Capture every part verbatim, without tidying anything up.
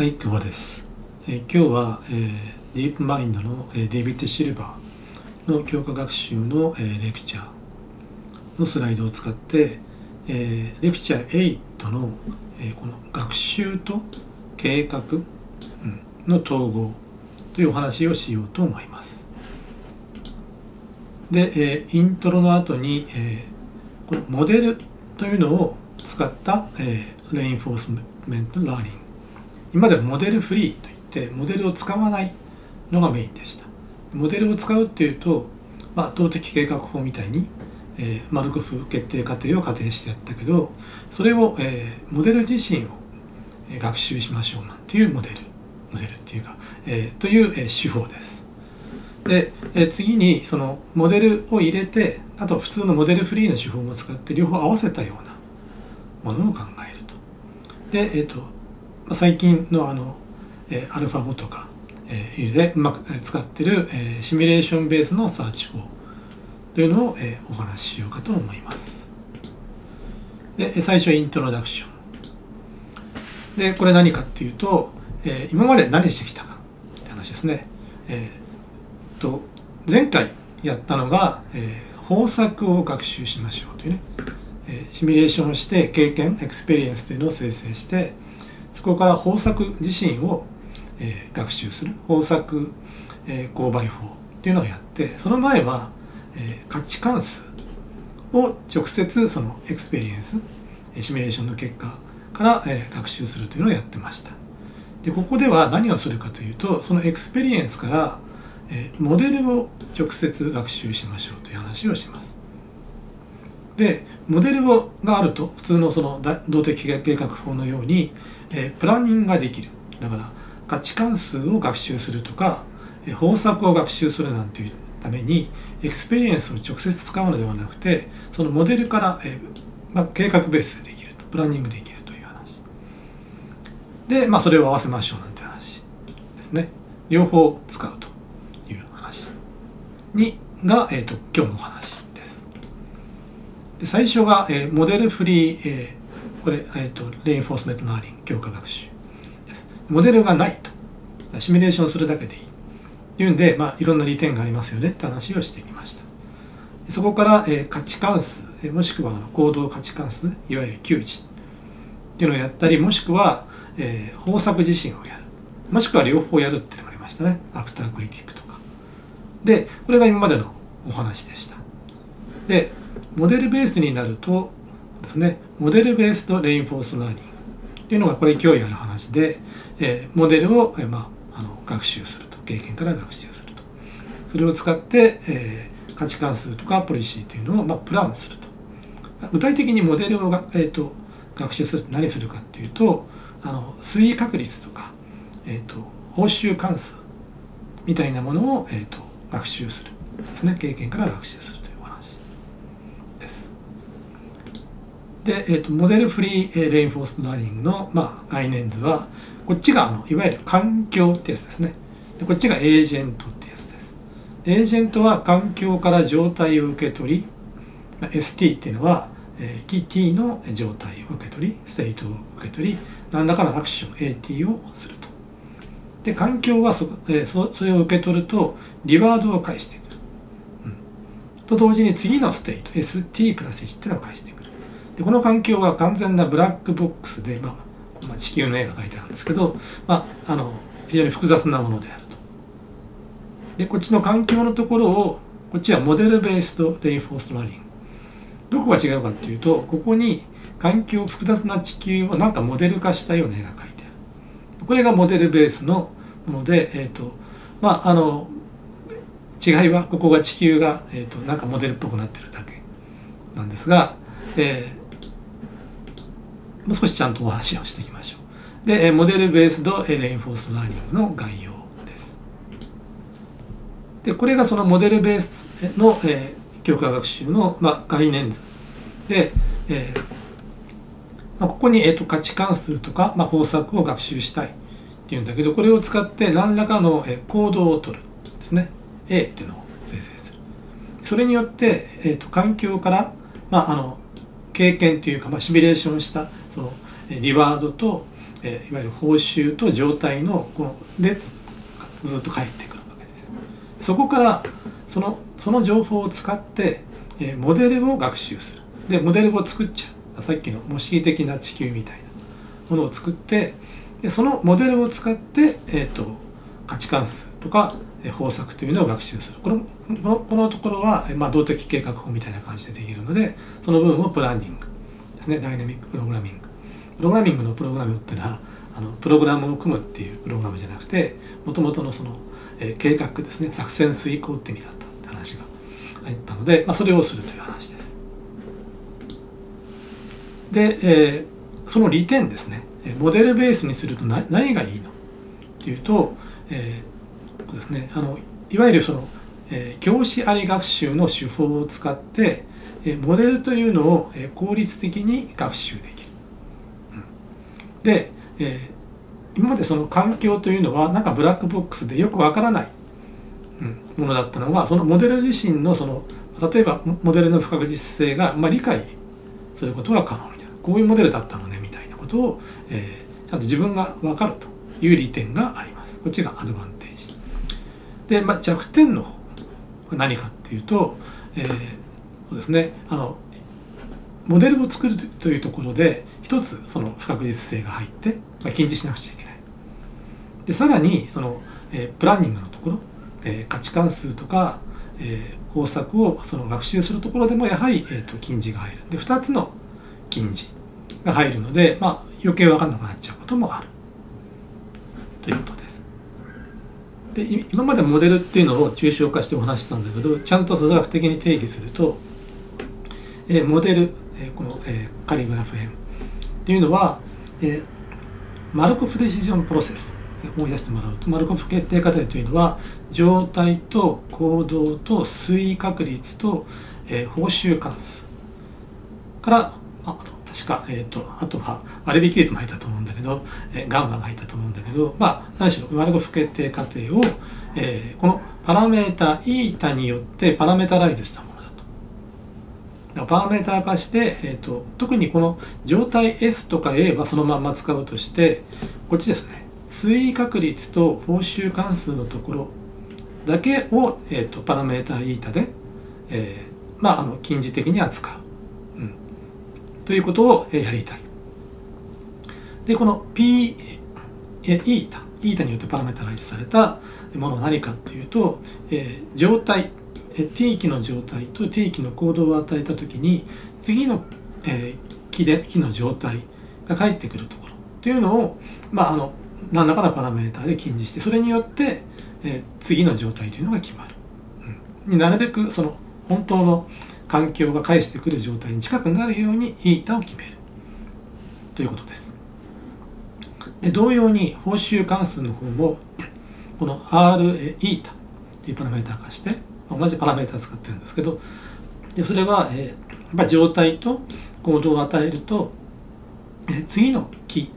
はい、久保です。えー、今日は、えー、ディープマインドの、えー、デイビッド・シルバーの強化学習の、えー、レクチャーのスライドを使って、えー、レクチャーはちの、えー、この学習と計画、うん、の統合というお話をしようと思います。で、えー、イントロの後に、えー、このモデルというのを使った、えー、レインフォースメント・ラーニング。今ではモデルフリーといってモデルを使わないのがメインでした。モデルを使うっていうと、まあ、動的計画法みたいに、えー、マルコフ決定過程を仮定してやったけど、それを、えー、モデル自身を学習しましょうなんていうモデルモデルっていうか、えー、という、えー、手法です。で、えー、次にそのモデルを入れて、あと普通のモデルフリーの手法も使って両方合わせたようなものを考えると。で、えっと最近のあの、えー、アルファごとか、えー、でうまく使ってる、えー、シミュレーションベースのサーチ法というのを、えー、お話ししようかと思います。で、最初はイントロダクション。で、これ何かっていうと、えー、今まで何してきたかって話ですね。えー、と前回やったのが、えー、方策を学習しましょうというね、えー、シミュレーションをして経験、エクスペリエンスというのを生成して、そこから方策自身を、えー、学習する方策、えー、購買法っていうのをやって、その前は、えー、価値関数を直接そのエクスペリエンスシミュレーションの結果から、えー、学習するというのをやってました。で、ここでは何をするかというと、そのエクスペリエンスから、えー、モデルを直接学習しましょうという話をします。で、モデルがあると普通のその動的計画法のようにえプランニングができる。だから価値関数を学習するとか方策を学習するなんていうためにエクスペリエンスを直接使うのではなくて、そのモデルからえ、まあ、計画ベースでできると、プランニングできるという話で、まあ、それを合わせましょうなんて話ですね。両方使うという話にが、えー、と今日のお話です。で、最初が、えー、モデルフリー、えーこれ、えっと、レインフォースメント・ラーニング、強化学習です。モデルがないと。シミュレーションするだけでいい。というんで、まあ、いろんな利点がありますよねって話をしてきました。そこから、えー、価値関数、もしくは行動価値関数、いわゆる給値っていうのをやったり、もしくは、えー、方策自身をやる。もしくは両方やるっていうのがありましたね。アクター・クリティックとか。で、これが今までのお話でした。で、モデルベースになると、ですね、モデルベースとレインフォースラーニングというのがこれ今日やる話で、えー、モデルを、えーまあ、あの学習すると、経験から学習すると、それを使って、えー、価値関数とかポリシーというのを、まあ、プランすると。具体的にモデルをが、えー、と学習すると何するかっていうと、あの推移確率とか、えー、と報酬関数みたいなものを、えー、と学習するですね、経験から学習する。で、えー、とモデルフリーレインフォースラーニングの、まあ、概念図は、こっちがあのいわゆる環境ってやつですね。で、こっちがエージェントってやつです。エージェントは環境から状態を受け取り、まあ、エスティー っていうのは、えー、キー T の状態を受け取り、ステートを受け取り、何らかのアクション エーティー をすると。で、環境は そ,、えー、そ, それを受け取るとリワードを返してくる、うん、と同時に次のステート エスティー プラスいちっていうのを返してくる。で、この環境は完全なブラックボックスで、まあまあ、地球の絵が描いてあるんですけど、まあ、あの非常に複雑なものであると。で、こっちの環境のところを、こっちはモデルベースとレインフォースラーニング。どこが違うかっていうと、ここに環境、複雑な地球をなんかモデル化したような絵が描いてある。これがモデルベースのもので、えーとまあ、あの違いはここが地球が、えーと、なんかモデルっぽくなってるだけなんですが、えーもう少しちゃんとお話をしていきましょう。で、モデルベースドレインフォースラーニングの概要です。で、これがそのモデルベースの、えー、強化学習の、まあ、概念図。で、えーまあ、ここに、えー、と価値関数とか、まあ、方策を学習したいっていうんだけど、これを使って何らかの、えー、行動を取るですね。A っていうのを生成する。それによって、えー、と環境から、まあ、あの経験というか、まあ、シミュレーションしたそのリワードとえー、いわゆる報酬と状態のこのでずっと返ってくるわけです。そこからそのその情報を使って、えー、モデルを学習する。でモデルを作っちゃう、さっきの模式的な地球みたいなものを作って、でそのモデルを使って、えー、と価値観数とか方策というのを学習する。この、この、このところは、まあ、動的計画法みたいな感じでできるので、その部分をプランニングですね。ダイナミックプログラミング。プログラミングのプログラムっていうのは、あのプログラムを組むっていうプログラムじゃなくて、もともとのその、えー、計画ですね、作戦遂行って意味だったって話があったので、まあ、それをするという話です。で、えー、その利点ですね、モデルベースにすると何、何がいいのっていうと、えーですね、あのいわゆるその、えー、教師あり学習の手法を使って、えー、モデルというのを、えー、効率的に学習できる。うん、で、えー、今までその環境というのはなんかブラックボックスでよくわからない、うん、ものだったのが、そのモデル自身の、その例えばモデルの不確実性が、まあ、理解することが可能みたいな、こういうモデルだったのねみたいなことを、えー、ちゃんと自分がわかるという利点があります。こっちがアドバンテージ。で、まあ、弱点の方は何かっていうと、えー、そうですね、あのモデルを作るというところで一つその不確実性が入って、まあ、禁止しなくちゃいけない。でさらにその、えー、プランニングのところ、えー、価値観数とか、えー、方策をその学習するところでもやはり、えー、と禁止が入る。でふたつの禁止が入るので、まあ、余計分かんなくなっちゃうこともあるということです。で今までモデルっていうのを抽象化してお話したんだけど、ちゃんと数学的に定義すると、えモデル、えこの、えカリグラフ編っていうのは、えマルコフ・デシジョン・プロセス、思い出してもらうと、マルコフ決定過程というのは状態と行動と推移確率と、え報酬関数からあと確か、えー、とあとは割引率も入ったと思うんだけど、えー、ガンマが入ったと思うんだけど、まあ、何しろマルコフ決定過程を、えー、このパラメータイータによってパラメータライズしたものだと。だからパラメータ化して、えー、と特にこの状態 S とか A はそのまんま使うとして、こっちですね、推移確率と報酬関数のところだけを、えー、とパラメータイータで、えー、まああの近似的に扱う。ということをやりたい。でこの P えイータイータによってパラメータライズされたものは何かっていうと、えー、状態 T 期の状態と T 期の行動を与えた時に次の、えー、期で期の状態が返ってくるところというのを、まあ、あの何らかのパラメータで禁じして、それによって、えー、次の状態というのが決まる。うん、なるべくその本当の環境が返してくる状態に近くなるようにイータを決めるということです。で同様に報酬関数の方もこの アールイー というパラメータ化して、同じパラメータを使ってるんですけど、でそれは、えーまあ、状態と行動を与えると、えー、次の期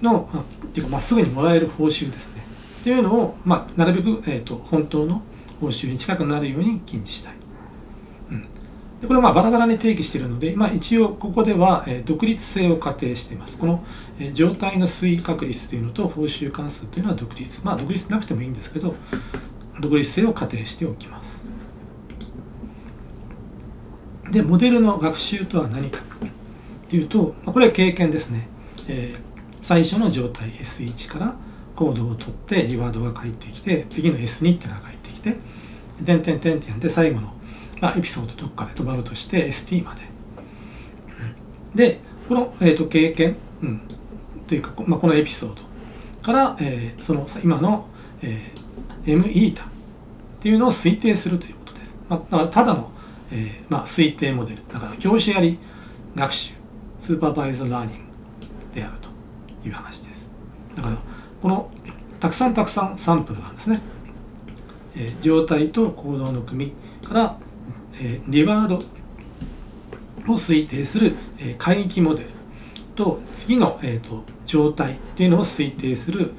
のっていうかまっすぐにもらえる報酬ですねっていうのを、まあ、なるべく、えー、と本当の報酬に近くなるように禁止したい。でこれはまあバラバラに定義しているので、まあ、一応ここでは独立性を仮定しています。この状態の推移確率というのと報酬関数というのは独立、まあ独立なくてもいいんですけど、独立性を仮定しておきます。でモデルの学習とは何かというと、これは経験ですね。えー、最初の状態 エスワン から行動をとってリワードが返ってきて、次の エスツー っていうのが返ってきて、てんてんてんってやって最後のまあ、エピソードどっかで止まるとして エスティー まで。でこの、えー、と経験、うん、というか、まあ、このエピソードから、えー、その今の、えー、エムイー っていうのを推定するということです。まあ、だからただの、えーまあ、推定モデルだから教師やり学習スーパーバイズラーニングであるという話です。だからこのたくさんたくさんサンプルがあるんですね。えー、状態と行動の組からリワードを推定する海域モデルと次の状態っていうのを推定する、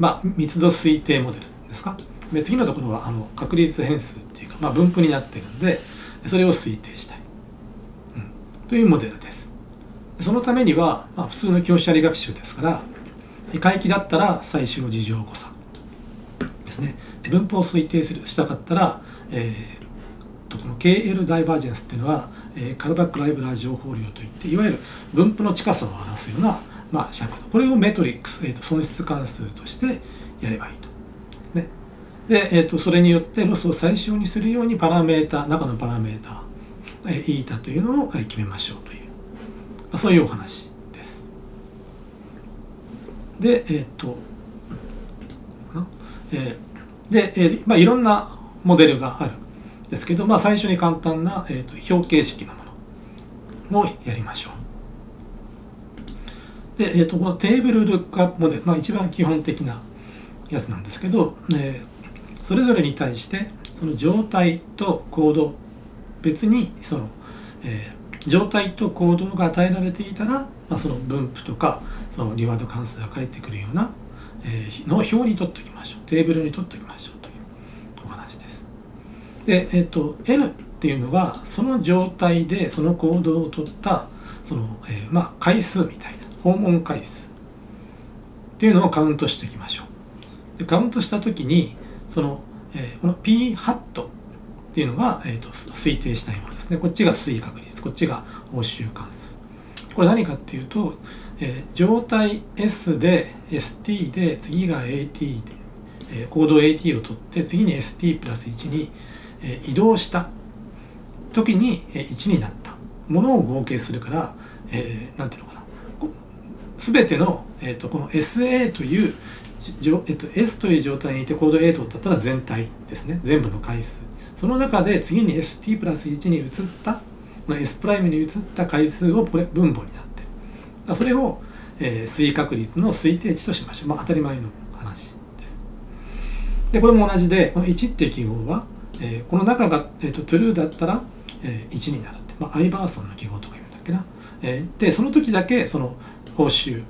まあ、密度推定モデルですか。で次のところはあの確率変数っていうか、まあ、分布になってるんでそれを推定したい、うん、というモデルです。そのためには、まあ、普通の教師あり学習ですから回帰だったら最終の次乗誤差ですね。分布を推定するしたかったら、えー、とこの ケーエル ダイバージェンスっていうのは、えー、カルバック・ライブラー情報量といっていわゆる分布の近さを表すような、まあ、尺度、これをメトリックス、えー、と損失関数としてやればいいと。ですね。で、えー、とそれによってロスを最小にするようにパラメータ中のパラメータ、えー、イータというのを決めましょうという、まあ、そういうお話です。で、えっ、ー、と、えー、で、えーまあ、いろんなモデルがあるんですけど、まあ、最初に簡単な、えー、と表形式のものをやりましょう。で、えー、とこのテーブルルックアップモデル、まあ、一番基本的なやつなんですけど、えー、それぞれに対してその状態と行動別にその、えー、状態と行動が与えられていたら、まあ、その分布とかそのリワード関数が返ってくるような、えー、の表に取っておきましょう、テーブルに取っておきましょうというお話です。で、えー、と N っていうのがその状態でその行動を取ったその、えー、まあ回数みたいな訪問回数っていうのをカウントしていきましょう。でカウントした時にその、えー、この P ハットっていうのが、えー、と推定したいものですね。こっちが推移確率、こっちが報酬関数。これ何かっていうと、えー、状態 S で エスティー で次が エーティー で、えー、行動 エーティー を取って次に エスティー プラスいちに、えー、移動した時にいちになったものを合計するから、えー、なんていうのかな、全ての、えー、とこの エスエー というえっと、S という状態にいてコード A 取ったったら全体ですね、全部の回数、その中で次に エスティー プラスいちに移った、この S プライムに移った回数をこれ分母になってる、それを、えー、推移確率の推定値としましょう。まあ当たり前の話です。でこれも同じで、このいちっていう記号は、えー、この中が、えー、と true だったら、えー、いちになるって、まあ、アイバーソンの記号とか言うんだっけな、えー、でその時だけその報酬、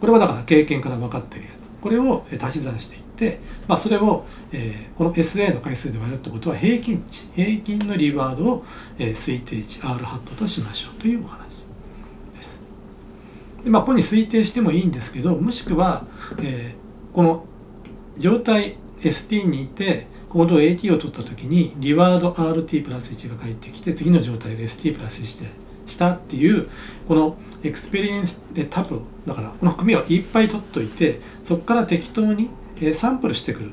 これはだから経験から分かってるやつ、これを足し算していって、まあ、それを、えー、この エスエー の回数で割るってことは平均値、平均のリワードを、えー、推定値 R ハットとしましょうというお話です。でまあ、ここに推定してもいいんですけど、もしくは、えー、この状態 エスティー にいて行動 エーティー を取った時にリワード アールティー プラスいちが返ってきて、次の状態が エスティー プラスいちでしたっていう、このエクスペリエンスでタブだから、この組をいっぱい取っといて、そこから適当にサンプルしてくる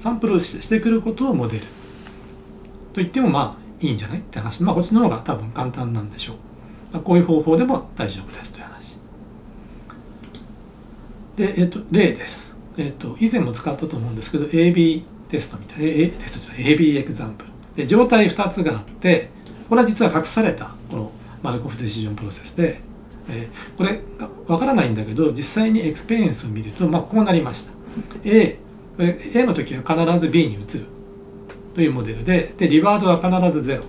サンプルしてくることをモデルと言ってもまあいいんじゃないって話、まあこっちの方が多分簡単なんでしょう、まあ、こういう方法でも大丈夫ですという話で、えっと例です、えっと、以前も使ったと思うんですけど エービー テストみたいな エービー エクザンプルで、状態ふたつがあって、これは実は隠されたこのマルコフディシジョンプロセスで、えー、これわからないんだけど実際にエクスペリエンスを見ると、まあ、こうなりました。 A, これ A の時は必ず B に移るというモデル で, でリワードは必ずゼロっ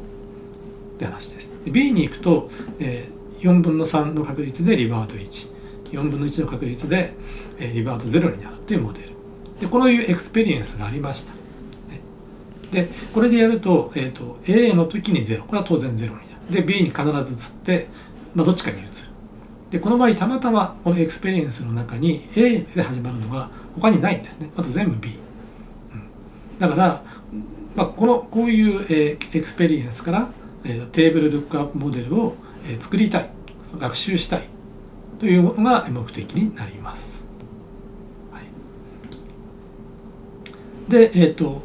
て話です。で B に行くと、えー、よんぶんのさんの確率でリワードいち、よんぶんのいちの確率で、えー、リワードゼロになるというモデルで、こういうエクスペリエンスがありました、ね、でこれでやると,、えー、と A の時にゼロ、これは当然ゼロになる。で B に必ず移って、まあ、どっちかに移る。でこの場合たまたまこのエクスペリエンスの中に A で始まるのが他にないんですね。あと全部 B、うん、だから、まあ、このこういう、えー、エクスペリエンスから、えー、テーブルルックアップモデルを、えー、作りたい、学習したいというのが目的になります、はい、で、えー、と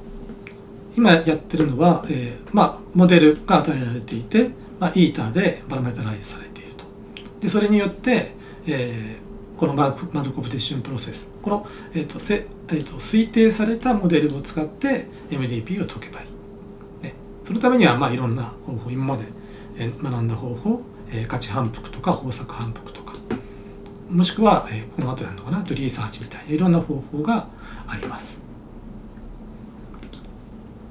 今やってるのは、えーまあ、モデルが与えられていて、まあ、イータでパラメータライズされている。でそれによって、えー、このマルコフディシジョンプロセス、この、えーとせえー、と推定されたモデルを使って エムディーピー を解けばいい、ね、そのためにはまあいろんな方法、今まで学んだ方法、えー、価値反復とか方策反復とか、もしくは、えー、この後やるのかな、リーサーチみたいないろんな方法があります。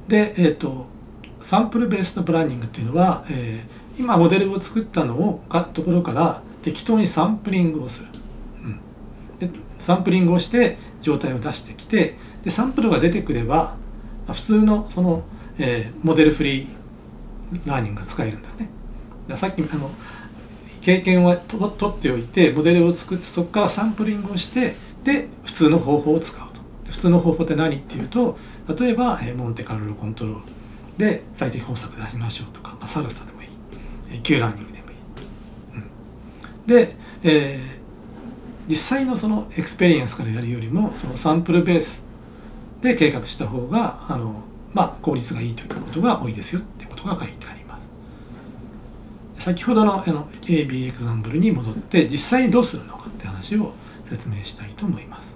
で、えーとサンプルベースのプランニングっていうのは、えー今モデルを作ったのをかところから適当にサンプリングをする、うん、でサンプリングをして状態を出してきて、でサンプルが出てくれば普通のその、えー、モデルフリーラーニングが使えるんですね。だからさっきあの経験をと取っておいてモデルを作って、そこからサンプリングをしてで普通の方法を使うと。普通の方法って何っていうと、例えばモンテカルロコントロールで最適方策出しましょうとか、まあ、サルサでもいい、 Q ランニングでもいい、うん、で、えー、実際のそのエクスペリエンスからやるよりもそのサンプルベースで計画した方があの、まあ、効率がいいということが多いですよってことが書いてあります。先ほどの エービー エクザンブルに戻って実際にどうするのかって話を説明したいと思います。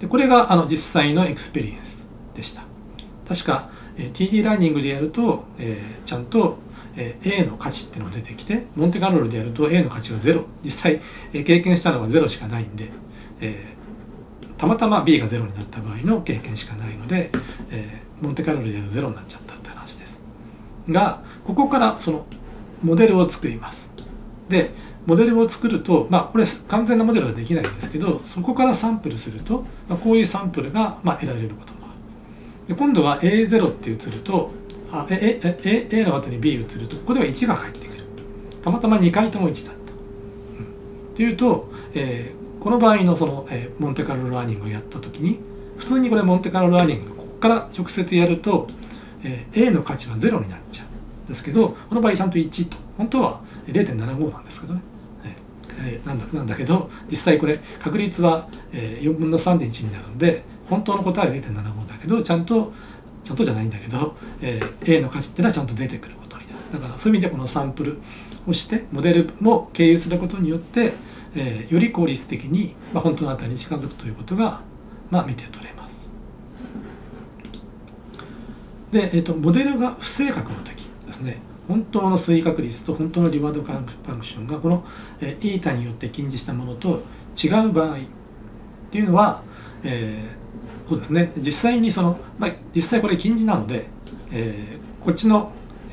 でこれがあの実際のエクスペリエンスでした。確か ティーディー ラーニングでやると、えー、ちゃんとA の価値っていうのが出てきて、モンテカルロでやると A の価値がゼロ、実際経験したのがゼロしかないんで、えー、たまたま B がゼロになった場合の経験しかないので、えー、モンテカルロでやるとゼロになっちゃったって話ですが、ここからそのモデルを作ります。でモデルを作ると、まあこれ完全なモデルはできないんですけど、そこからサンプルすると、まあ、こういうサンプルがまあ得られることもある。で今度は エーゼロ って移ると、あ、A、A、A の後に B 移ると、ここではいちが返ってくる。たまたまにかいともいちだった。うん、っていうと、えー、この場合のその、えー、モンテカルロラーニングをやった時に、普通にこれモンテカルロラーニングここから直接やると、えー、A の価値はゼロになっちゃうんですけど、この場合ちゃんといちと、本当は れいてんななご なんですけどね、えー、なんだ、なんだけど実際これ確率は、えー、よんぶんのさんてんいちになるので、本当の答えは れいてんななご だけど、ちゃんとちゃんとじゃないんだけど、えー、A の価値っていうのはちゃんと出てくることになる。だからそういう意味でこのサンプルをしてモデルも経由することによって、えー、より効率的に、まあ、本当のあたりに近づくということが、まあ、見て取れます。で、えーと、モデルが不正確の時ですね、本当の推移確率と本当のリワードファンクションがこの イータによって近似したものと違う場合っていうのは、えーそうですね、実際にその、まあ、実際これ近似なので、えー、こっちの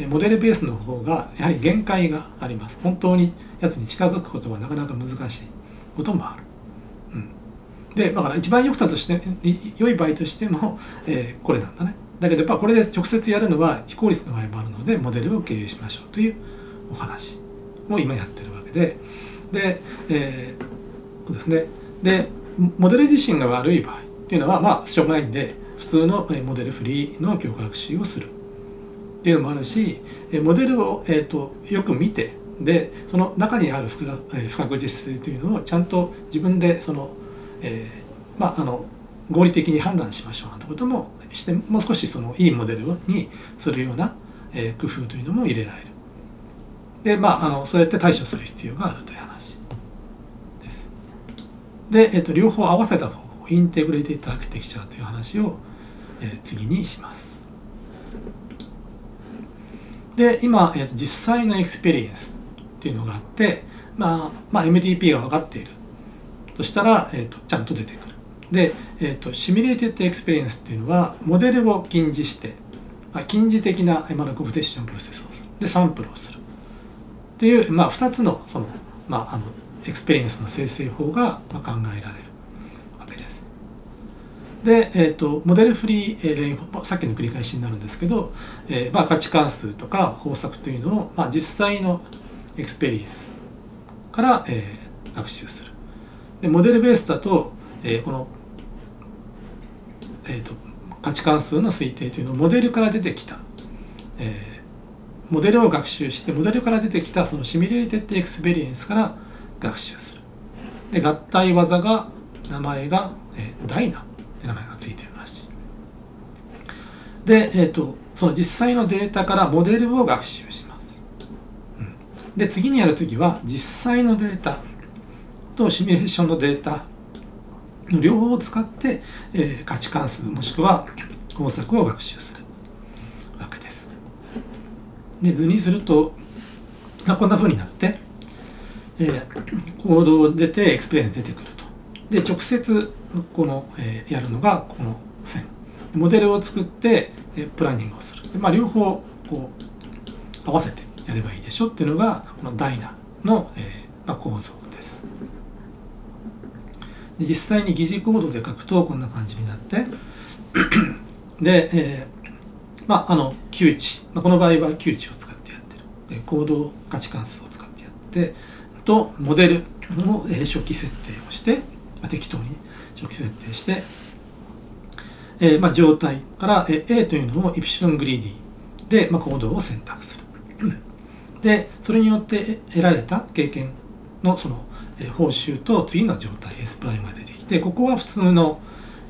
モデルベースの方がやはり限界があります。本当にやつに近づくことはなかなか難しいこともある、うん、でだから一番良くたとして良い場合としても、えー、これなんだね。だけどやっぱこれで直接やるのは非効率の場合もあるので、モデルを経由しましょうというお話を今やってるわけで、で、えー、そうですね、でモデル自身が悪い場合っていうのはまあしょうがないんで、普通のモデルフリーの強化学習をするっていうのもあるし、モデルを、えー、とよく見て、でその中にある複雑不確実性というのをちゃんと自分でその、えー、まああの合理的に判断しましょうなんてこともして、もう少しそのいいモデルにするような、えー、工夫というのも入れられる。でまああのそうやって対処する必要があるという話です。で、えー、と両方合わせた方、インテグレーティッドアーキテクチャという話を、えー、次にします。で今、えー、実際のエクスペリエンスっていうのがあって、まあまあ、エムディーピー が分かっているとしたら、えー、とちゃんと出てくる。で、えー、とシミュレーティッドエクスペリエンスっていうのはモデルを近似して、まあ、近似的なマルコフディシジョンプロセスをする、でサンプルをするっていう、まあ、ふたつの、その、まあ、あのエクスペリエンスの生成法が考えられる。で、えーと、モデルフリーレインフォーム、さっきの繰り返しになるんですけど、えーまあ、価値関数とか方策というのを、まあ、実際のエクスペリエンスから、えー、学習する。でモデルベースだと、えー、この、えーと、価値関数の推定というのをモデルから出てきた、えー、モデルを学習して、モデルから出てきたそのシミュレーテッドエクスペリエンスから学習する。で合体技が、名前が、えー、ダイナ。名前がついてるらしい。で、えーと、その実際のデータからモデルを学習します。うん、で、次にやるときは、実際のデータとシミュレーションのデータの両方を使って、えー、価値関数もしくは方策を学習するわけです。で、図にすると、こんな風になって、えー、行動出て、エクスペリエンス出てくると。で、直接、この、えー、やるのがこの線。モデルを作って、えー、プランニングをする。まあ、両方こう合わせてやればいいでしょっていうのがこのダイナの、えーまあ、構造です。で実際に疑似コードで書くとこんな感じになってで、えー、まああの求値、まあ、この場合は求値を使ってやってる。行動価値関数を使ってやってとモデルの初期設定をして、まあ、適当に式設定して、えーまあ、状態から A というのをイプシロングリーディで、まあ、行動を選択する。で、それによって得られた経験のその報酬と次の状態 S プライムが出てきて、ここは普通の、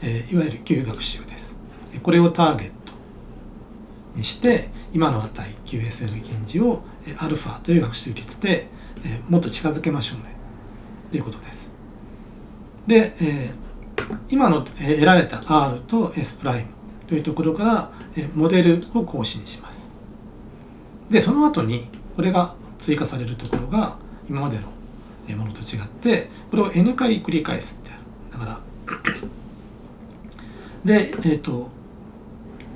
えー、いわゆる旧学習です。これをターゲットにして、今の値 キューエスエル 近似を α という学習率で、えー、もっと近づけましょうねということです。で、えー、今の得られた R と S プライムというところから、えー、モデルを更新します。で、その後にこれが追加されるところが今までのものと違って、これを N 回繰り返すってある。だから、で、えっと、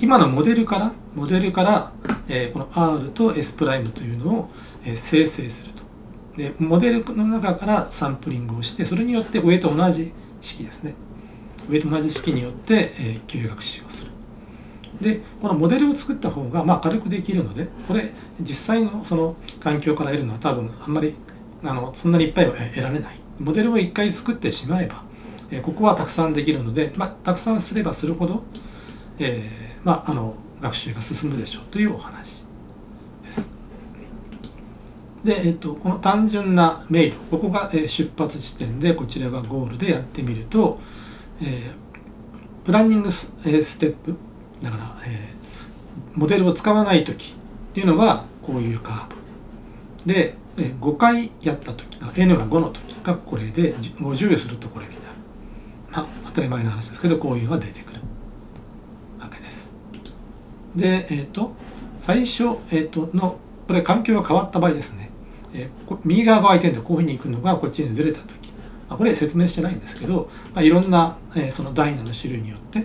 今のモデルから、モデルから、えー、この R と S プライムというのを、えー、生成すると。で、モデルの中からサンプリングをして、それによって上と同じ式ですね。上と同じ式によって、えー、旧学習をする。で、このモデルを作った方が、まあ、軽くできるので、これ、実際のその環境から得るのは多分、あんまり、あの、そんなにいっぱいは得られない。モデルを一回作ってしまえば、えー、ここはたくさんできるので、まあ、たくさんすればするほど、えー、まあ、あの、学習が進むでしょうというお話です。で、えっと、この単純な迷路、ここが出発地点で、こちらがゴールでやってみると、えー、プランニングス、えー、ステップ、だから、えー、モデルを使わない時っていうのがこういうカーブで、ごかいやった時、 N がごの時がこれで、ごじゅうするとこれになる。まあ当たり前の話ですけど、こういうのが出てくるわけです。で、えっ、ー、と最初、えー、とのこれ環境が変わった場合ですね、えー、右側が空いてるんでこういうふうに行くのがこっちにずれた時、あ、これ説明してないんですけど、まあ、いろんな、えー、そのダイナの種類によって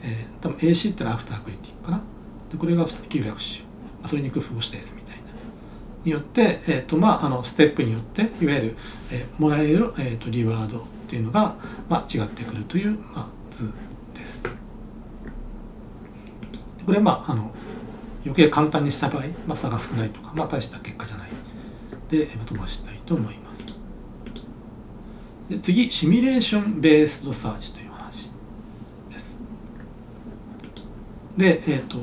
えー、多分 エーシー ってのはアフタークリティックかな。で、これが旧学習。それに工夫したやつみたいな。によって、えっ、ー、と、まあ、あの、ステップによって、いわゆる、えー、もらえる、えっ、ー、と、リワードっていうのが、まあ、違ってくるという、まあ、図です。これは、まあ、あの、余計簡単にした場合、まあ、差が少ないとか、まあ、大した結果じゃない。で、飛ばしたいと思います。で、次、シミュレーションベースドサーチという。で、えー、と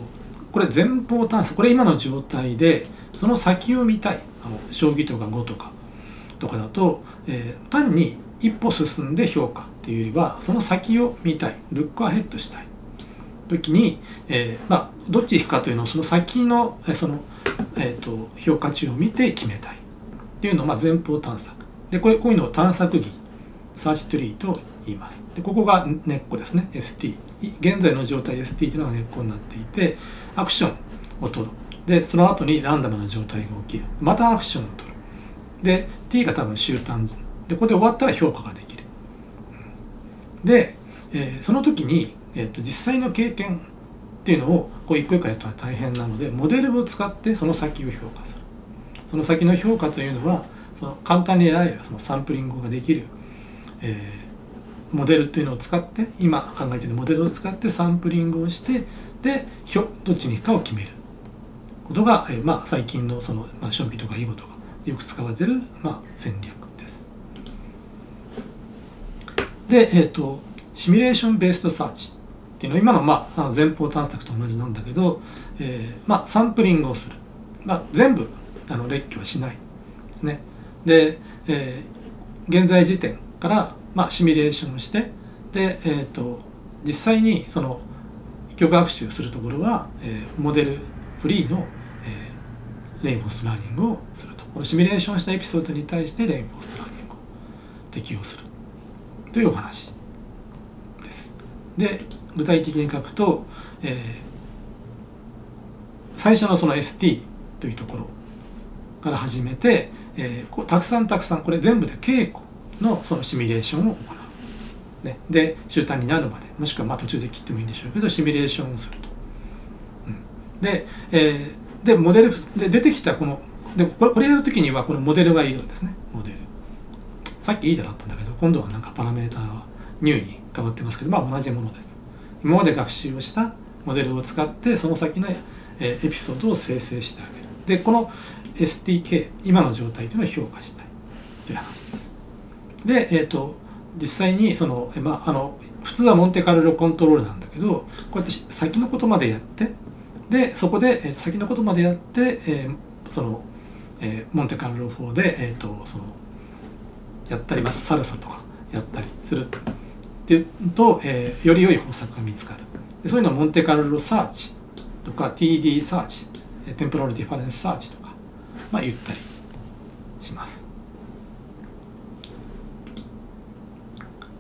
これ前方探査、これ今の状態でその先を見たい、あの将棋とか碁とかとかだと、えー、単に一歩進んで評価っていうよりはその先を見たい、ルックアヘッドしたい時に、えーまあ、どっち行くかというのをその先の、その、えー、と評価値を見て決めたいっていうのを、まあ、前方探索で、こういうのを探索儀、サーチトリーと言います。で、ここが根っこですね。 エスティー 現在の状態 エスティー というのが根っこになっていて、アクションを取る。で、その後にランダムな状態が起きる。またアクションを取る。で、T が多分終端で、ここで終わったら評価ができる。で、えー、その時に、えー、と実際の経験っていうのをこう一個一個やるのは大変なので、モデルを使ってその先を評価する。その先の評価というのはその簡単に得られる、そのサンプリングができる、えーモデルというのを使って、今考えているモデルを使ってサンプリングをして、でどっちに行くかを決めることが、え、まあ、最近のその、まあ、将棋とか囲碁とかよく使われている、まあ、戦略です。で、えっ、ー、とシミュレーションベースドサーチっていうのは今の、まあ、あの前方探索と同じなんだけど、えーまあ、サンプリングをする、まあ、全部あの列挙はしないですね。で、えー、現在時点からまあ、シミュレーションをして、で、えー、と実際にその強化学習するところは、えー、モデルフリーの、えー、レインフォーストラーニングをすると、このシミュレーションしたエピソードに対してレインフォーストラーニングを適用するというお話です。で、具体的に書くと、えー、最初のその エスティー というところから始めて、えー、こうたくさんたくさんこれ全部で稽古のそのシミュレーションを行う、ね、で終端になるまで、もしくはまあ途中で切ってもいいんでしょうけど、シミュレーションをすると、うん、で、えー、でモデルで出てきたこので、これこれやるときにはこのモデルがいるんですね。モデルさっきイーダだったんだけど、今度はなんかパラメータは ニュー に変わってますけど、まあ同じものです。今まで学習をしたモデルを使ってその先のエピソードを生成してあげる。で、この エスティーケー、 今の状態というのを評価したいという話です。で、えーと実際にその、まあ、あの普通はモンテカルロコントロールなんだけど、こうやって先のことまでやって、でそこで先のことまでやって、えー、その、えー、モンテカルロ法で、えー、とそのやったりますサルサとかやったりするっていうと、えー、より良い方策が見つかる。でそういうのはモンテカルロサーチとか ティーディー サーチ、テンポラルディファレンスサーチとか、まあ、言ったりします。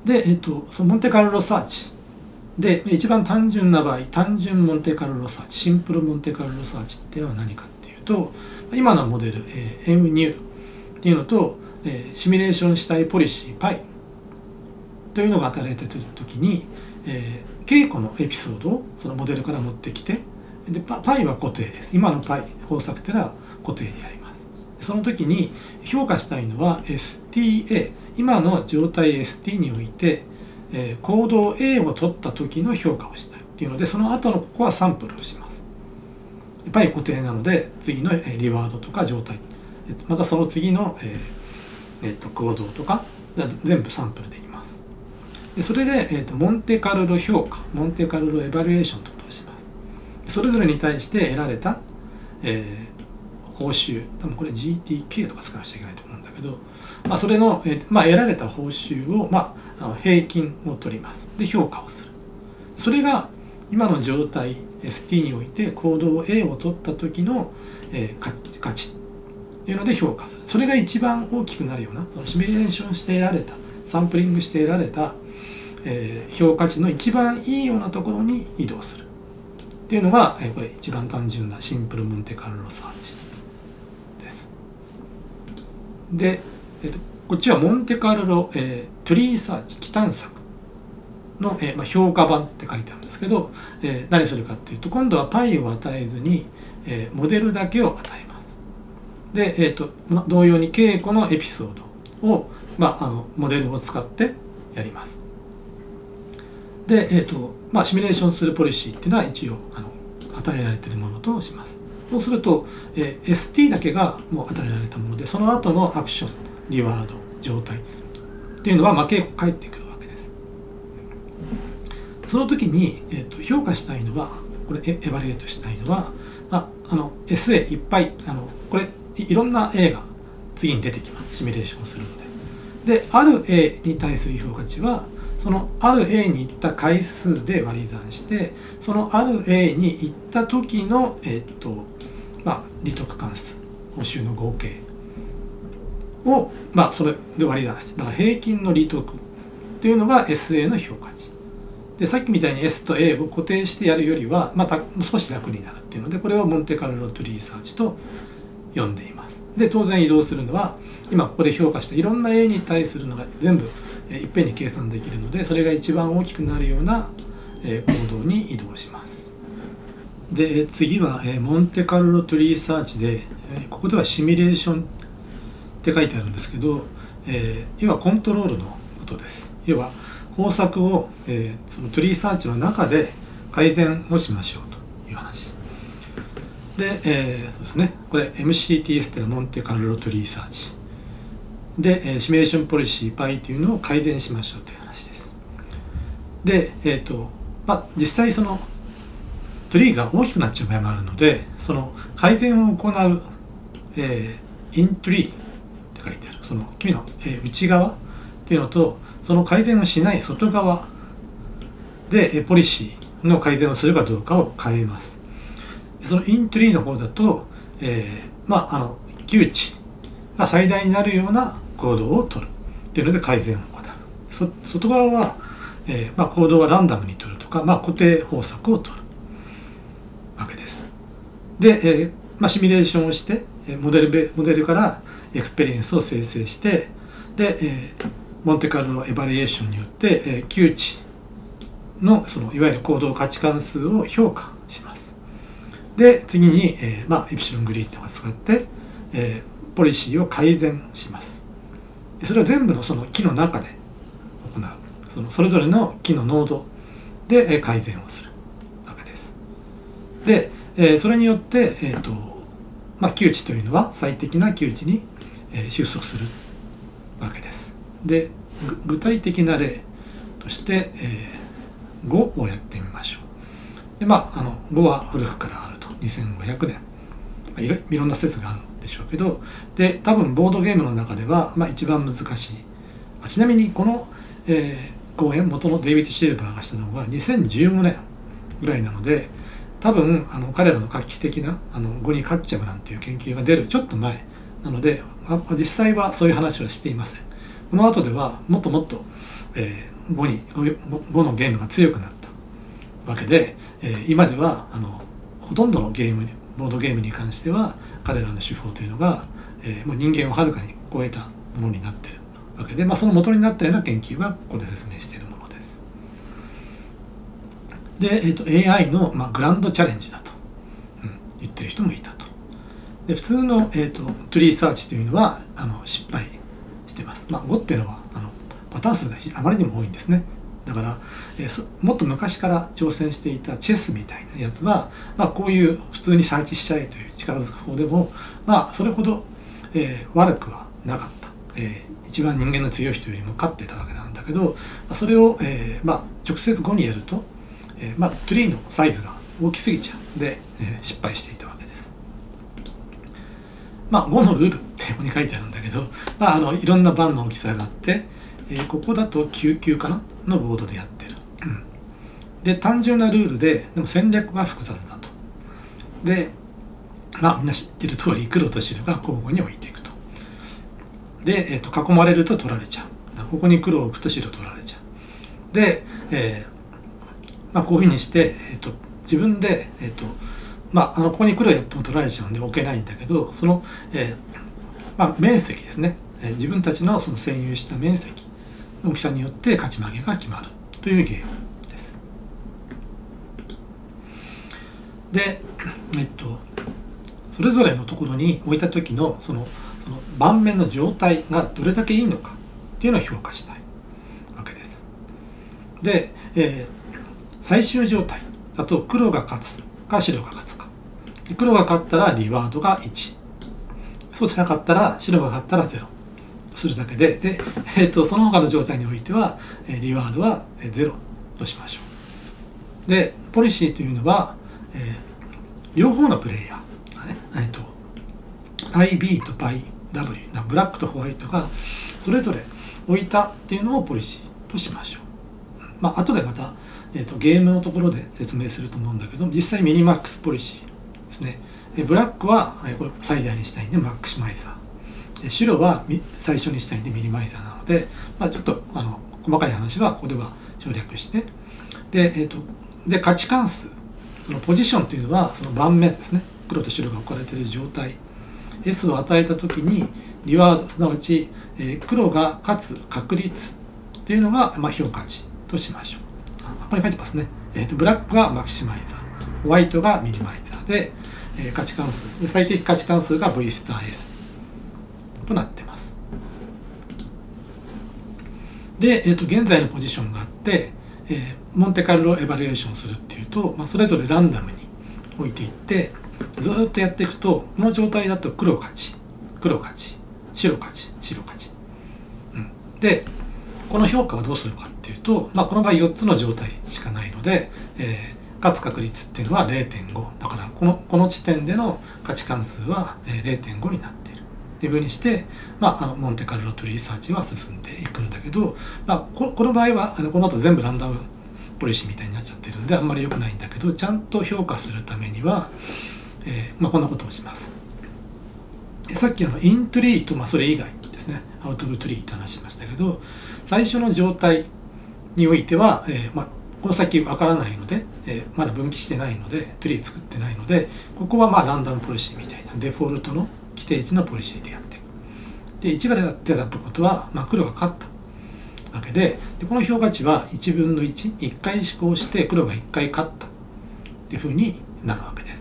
で、えっと、そのモンテカルロサーチで一番単純な場合、単純モンテカルロサーチ、シンプルモンテカルロサーチっていうのは何かっていうと、今のモデル、えー、エムニュー っていうのと、えー、シミュレーションしたいポリシー パイ というのが与えられている時に、えー、稽古のエピソードをそのモデルから持ってきて、で パイ は固定です。今の パイ 方策っていうのは固定であります。その時に評価したいのは エスティーエー、今の状態 エスティー において、えー、行動 エー を取った時の評価をしたいっていうので、その後のここはサンプルをします。パイ固定なので次のリワードとか状態、またその次の、えーえー、と行動とか全部サンプルできます。でそれで、えー、とモンテカルロ評価、モンテカルロエバリュエーションということをします。それぞれに対して得られた、えー、報酬、多分これ ジーティーケー とか使わなきゃいけないと思うんだけど、まあそれの、えーまあ、得られた報酬を、まあ、あの平均を取ります。で評価をする。それが今の状態 エスティー において行動 エー を取った時の、えー、価値っていうので評価する。それが一番大きくなるような、そのシミュレーションして得られた、サンプリングして得られた、えー、評価値の一番いいようなところに移動するっていうのが、えー、これ一番単純なシンプルモンテカルロサーチです。でえー、とこっちはモンテカルロ、えー、トゥリーサーチ、基探索の、えーまあ、評価版って書いてあるんですけど、えー、何するかっていうと、今度は パイ を与えずに、えー、モデルだけを与えます。で、えー、と同様に稽古のエピソードを、まあ、あのモデルを使ってやります。で、えーとまあ、シミュレーションするポリシーっていうのは一応あの与えられているものとします。そうすると、えー、エスティー だけがもう与えられたもので、その後のアクション、リワード、状態っていうのは、まあ、稽古返ってくるわけです。その時に、えー、と評価したいのは、これエバリエートしたいのは、ああの エスエー いっぱい、あのこれ い, いろんな A が次に出てきます。シミュレーションするので。である A に対する評価値は、そのある A に行った回数で割り算して、そのある A に行った時の、えっ、ー、とまあ利得関数、報酬の合計を、まあ、それで割り算して、だから平均の利得というのが エスエー の評価値で、さっきみたいに エス と エー を固定してやるよりは、また少し楽になるっていうので、これをモンテカルロ・トゥリーサーチと呼んでいます。で当然移動するのは、今ここで評価したいろんな A に対するのが全部いっぺんに計算できるので、それが一番大きくなるような行動に移動します。で次はモンテカルロ・トゥリーサーチで、ここではシミュレーションって書いてあるんですけど、えー、要はコントロールのことです。要は方策を、えー、そのトゥリーサーチの中で改善をしましょうという話で、えー、そうですね、これ エムシーティーエス っていうのはモンテカルロトゥリーサーチで、シミュレーションポリシー パイ というのを改善しましょうという話です。でえっ、ー、とまあ実際そのトゥリーが大きくなっちゃう場合もあるので、その改善を行う、えー、イントゥリー書いてある、その君の内側っていうのと、その改善をしない外側でポリシーの改善をするかどうかを変えます。そのイントリーの方だと、えー、まああの窮地が最大になるような行動を取るっていうので改善を行う。外側は、えーまあ、行動はランダムに取るとか、まあ、固定方策を取るわけです。で、えーまあ、シミュレーションをしてモデル、モデルからエクスペリエンスを生成して、で、えー、モンテカルロエバリエーションによって、えー、窮地のそのいわゆる行動価値関数を評価します。で次に、えーまあ、エプシロングリーンとか使って、えー、ポリシーを改善します。それを全部のその機の中で行う、そのそれぞれの機のノードで改善をするわけです。で、えー、それによって、えーとまあ、窮地というのは最適な窮地に収束するわけです。で具体的な例として、えー、ごをやってみましょう。でまあ、あのごは古くからあるとにせんごひゃくねん、まあ、いろ、いろんな説があるんでしょうけど、で多分ボードゲームの中では、まあ、一番難しい。あちなみにこの、えー、講演元のデイビッド・シルバーがしたのがにせんじゅうごねんぐらいなので、多分あの彼らの画期的なあの語にカッチャムなんていう研究が出るちょっと前なので、実際はそういう話はしていません。この後ではもっともっと、えー、語に語のゲームが強くなったわけで、えー、今ではあのほとんどのゲームボードゲームに関しては彼らの手法というのが、えー、もう人間をはるかに超えたものになっているわけで、まあ、その元になったような研究はここで説明しているものです。で、えー、と エーアイ の、まあ、グランドチャレンジだと、うん、言ってる人もいたと。で普通の、えー、とトゥリーサーチというのはあの失敗してます。まあ、ごっていうのはあのパターン数があまりにも多いんですね。だから、えー、もっと昔から挑戦していたチェスみたいなやつは、まあ、こういう普通にサーチしちゃえという力づく方でも、まあ、それほど、えー、悪くはなかった、えー、一番人間の強い人よりも勝ってたわけなんだけど、それを、えーまあ、直接ごにやると、えーまあ、トゥリーのサイズが大きすぎちゃうで、えー、失敗していたわけです。まあ、ごのルールってここに書いてあるんだけど、まあ、あのいろんな盤の大きさがあって、えー、ここだときゅう級かなのボードでやってる、うん、で単純なルールで、でも戦略は複雑だと。でまあみんな知ってる通り黒と白が交互に置いていくと。で、えー、と囲まれると取られちゃう。ここに黒を置くと白取られちゃう。で、えーまあ、こういうふうにして、えー、と自分でえっ、ー、とまあ、あのここに黒やっても取られちゃうんで置けないんだけど、その、えーまあ、面積ですね、えー、自分たちのその占有した面積の大きさによって勝ち負けが決まるというゲームです。で、えっと、それぞれのところに置いた時のその、その盤面の状態がどれだけいいのかっていうのを評価したいわけです。で、えー、最終状態だと黒が勝つか白が勝つか。黒が勝ったらリワードがいち、そうじゃなかったら白が勝ったらゼロとするだけで、で、えー、とその他の状態においてはリワードはゼロとしましょう。でポリシーというのは、えー、両方のプレイヤーがね、えー、と パイビー と パイダブリュー ブラックとホワイトがそれぞれ置いたっていうのをポリシーとしましょう。まあ後でまた、えー、とゲームのところで説明すると思うんだけど、実際ミニマックスポリシーですね、ブラックはこれ最大にしたいんでマックシマイザー、白は最初にしたいんでミニマイザーなので、まあ、ちょっとあの細かい話はここでは省略して、で、えー、とで価値観数、そのポジションというのはその盤面ですね、黒と白が置かれている状態 S を与えた時にリワードすなわち、えー、黒が勝つ確率というのが、まあ、評価値としましょう。ここに書いてますね、えー、とブラックはマクシマイザー、ホワイトがミニマイザーで価値関数、最適価値関数が ブイ スター S となってます。で、えー、と現在のポジションがあって、えー、モンテカルロエバリュエーションするっていうと、まあ、それぞれランダムに置いていってずっとやっていくと、この状態だと黒勝ち黒勝ち白勝ち白勝ち、うん、でこの評価はどうするのかっていうと、まあ、この場合よっつの状態しかないので、えー勝つ確率っていうのは れいてんご だからこの、この地点での価値関数は れいてんご になっているっていうふうにして、まあ、あのモンテカルロトゥリーサーチは進んでいくんだけど、まあ、こ, この場合はあのこの後全部ランダムポリシーみたいになっちゃってるんであんまり良くないんだけど、ちゃんと評価するためには、えーまあ、こんなことをします。でさっきあのイントゥリーと、まあ、それ以外ですね、アウトルトゥリーと話しましたけど、最初の状態においては、えーまあ、この先わからないので、えー、まだ分岐してないのでトゥリー作ってないので、ここはまあランダムポリシーみたいなデフォルトの規定値のポリシーでやっていく。でいちが出たってことは、まあ、黒が勝ったわけ で, でこの評価値はいちぶんのいち、いっかい試行して黒がいっかい勝ったっていうふうになるわけです。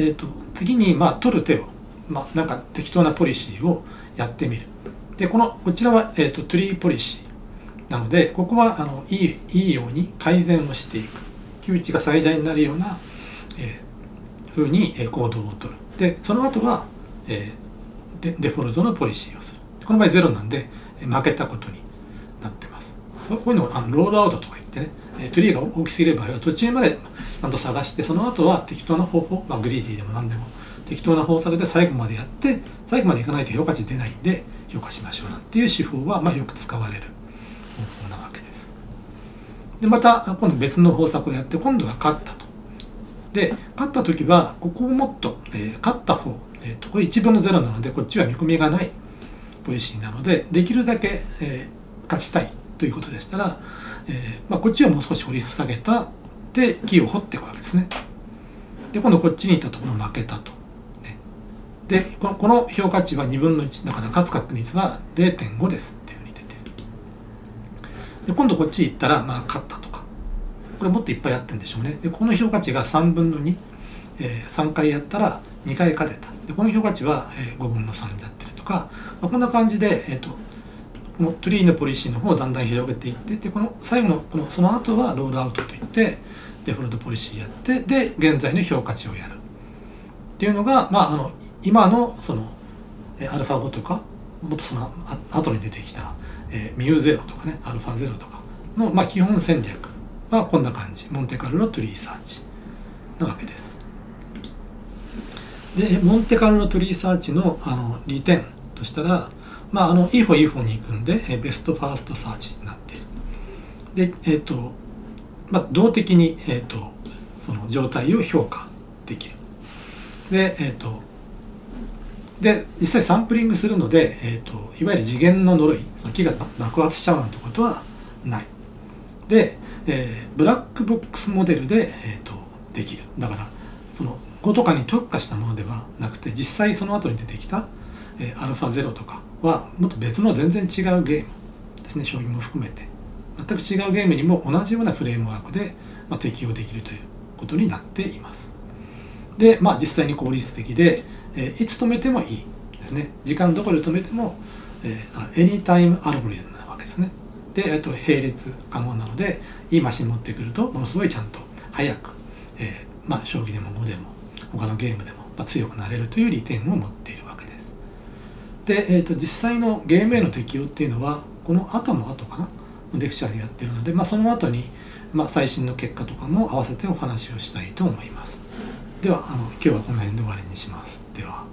で、えー、と次にまあ取る手を、まあ、なんか適当なポリシーをやってみる。でこのこちらは、えー、とトゥリーポリシーなので、ここはあのいい、いいように改善をしていく、窮地が最大になるような、えー、ふうに行動をとる。でその後は、えー、デ, デフォルトのポリシーをする。この場合ゼロなんで負けたことになってます。こういうのをあのロールアウトとか言ってね、トゥリーが大きすぎる場合は途中までちゃんと探して、その後は適当な方法、まあ、グリーディーでも何でも適当な方策で最後までやって、最後までいかないと評価値出ないんで評価しましょうなんていう手法は、まあ、よく使われる方法なわけです。でまた今度別の方策をやって、今度は勝ったと。で勝った時はここをもっと、えー、勝った方、えー、とこれいちぶんのゼロなのでこっちは見込みがないポリシーなので、できるだけ、えー、勝ちたいということでしたら、えーまあ、こっちはもう少し掘り下げたで木を掘っていくわけですね。で今度こっちに行ったところ負けたと。ね、でこの、この評価値はにぶんのいちだから勝つ確率は れいてんご ですっていうふうに出てる。で今度こっち行ったら、まあ、勝ったと。これもっといっぱいやってるんでしょうね。でこの評価値がさんぶんのに、えー、さんかいやったらにかい勝てた。でこの評価値は、えー、ごぶんのさんになってるとか、まあ、こんな感じで、えー、とこのトゥリーのポリシーの方をだんだん広げていって、でこの最後のこのその後はロールアウトといってデフォルトポリシーやって、で現在の評価値をやるっていうのが、まあ、あの今のそのアルファごとか、もっとその後に出てきた、えー、ミューゼロとかね、アルファゼロとかの、まあ、基本戦略はこんな感じ。モンテカルロトゥリーサーチなわけです。で、モンテカルロトゥリーサーチのあの利点としたら、まあ、あのいい方いい方に行くんで、ベストファーストサーチになっている。で、えっ、ー、と、まあ、動的に、えー、とその状態を評価できる。で、えっ、ー、と、で、実際サンプリングするので、えーと、いわゆる次元の呪い、その木が爆発しちゃうなんてことはない。で、えー、ブラックボックスモデルで、えー、とできる。だからそのごとかに特化したものではなくて、実際その後に出てきた、えー、アルファゼロとかはもっと別の全然違うゲームですね。将棋も含めて全く違うゲームにも同じようなフレームワークで、まあ、適用できるということになっています。で、まあ、実際に効率的で、えー、いつ止めてもいいですね。時間どこで止めても、えー、エニタイムアルゴリズムなわけですね。で、えっと、並列可能なので、いいマシン持ってくるとものすごいちゃんと早く、えーまあ、将棋でも碁でも他のゲームでも、まあ、強くなれるという利点を持っているわけです。で、えっと、実際のゲームへの適用っていうのはこの後の後かなのレクチャーでやってるので、まあ、その後に、まあ、最新の結果とかも合わせてお話をしたいと思います。ではあの今日はこの辺で終わりにします。では。